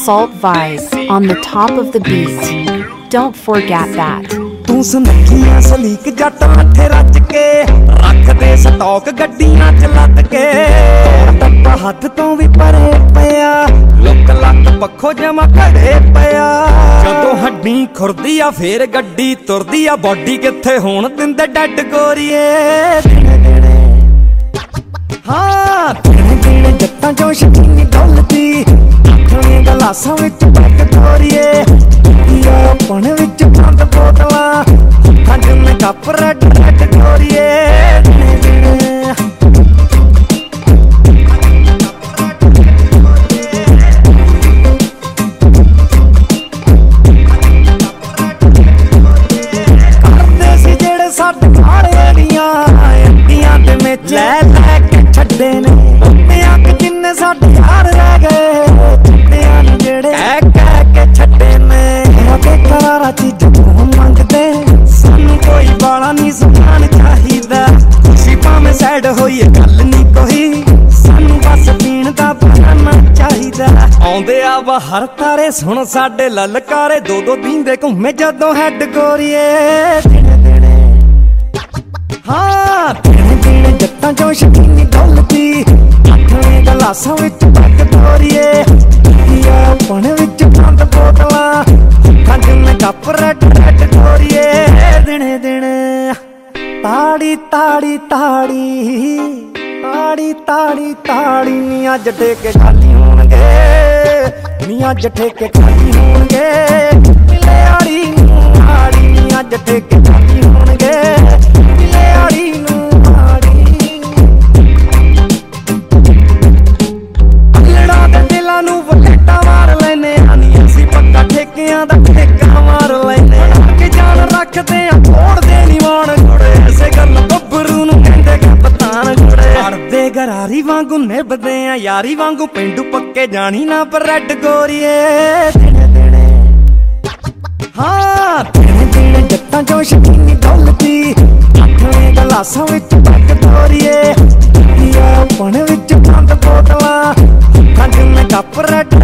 Assault Vibe on the top of the beat. Don't forget that. तू सुनखियां सलीक जट मथे रच के रख दे स्टॉक गड्डियां च लद के टप्पा हाथ तो भी परे पया लुक लक पखो जमा खड़े पया जदों हड्डी खुरदी आ फेर गड्डी तुरदी आ बॉडी किथे होण दिंदे डड गोरीए हां तेरे तेरे जट्टां जोश दी डोलती आखणे गलासां विच पक तोरीए पन विच बंद बोतला हज में कप रट रट गोरीए करदे सी जेड़े साडे सारे दियां अंडियां ते मेच लै लै के छड्डे ने उत्तियां ते किन्ने साडे यार रह गए छड्डियां ने जेड़े कह के छड्डे ने करारा चीज मंगते सानू कोई बाला नहीं सुनान चाहिदा खुशी भावें सैड होइए गल नहीं कोई सानू बस पीण दा बहाना चाहिदा आउंदे आ बाहर तारे सुन साडे ललकारे दो दो दींदे घूमे जदों हैड गोरीए हां तेरे तेरे जट्टां चों शकीनी डोलती आखणे गलासां विच पक तोरीए पण विच बंद बोतला कप रट रट गोरीए दिने दिने ताड़ी ताड़ी ताड़ी ताड़ी ताड़ी ताड़ी मियां जटे के खाली होणगे मियां जटे के खाली होणगे मिले आड़ी नूं आड़ी मियां जटे के खाली होणगे मिले आड़ी नूं आड़ी अल्लड़ा दे दिलां नूं वलेटा मार लैने आनी असी पक्का ठेकियां दा गरारी वांगू निभदे आ यारी वांगू पेंडू पक्के जानी ना पर रट गोरीए देने देने हां तेरे तेरे जट्टां चों शकीनी डोलती आखणे गलासां विच पक तोरीए पन विच बंद बोतला हज में कप रट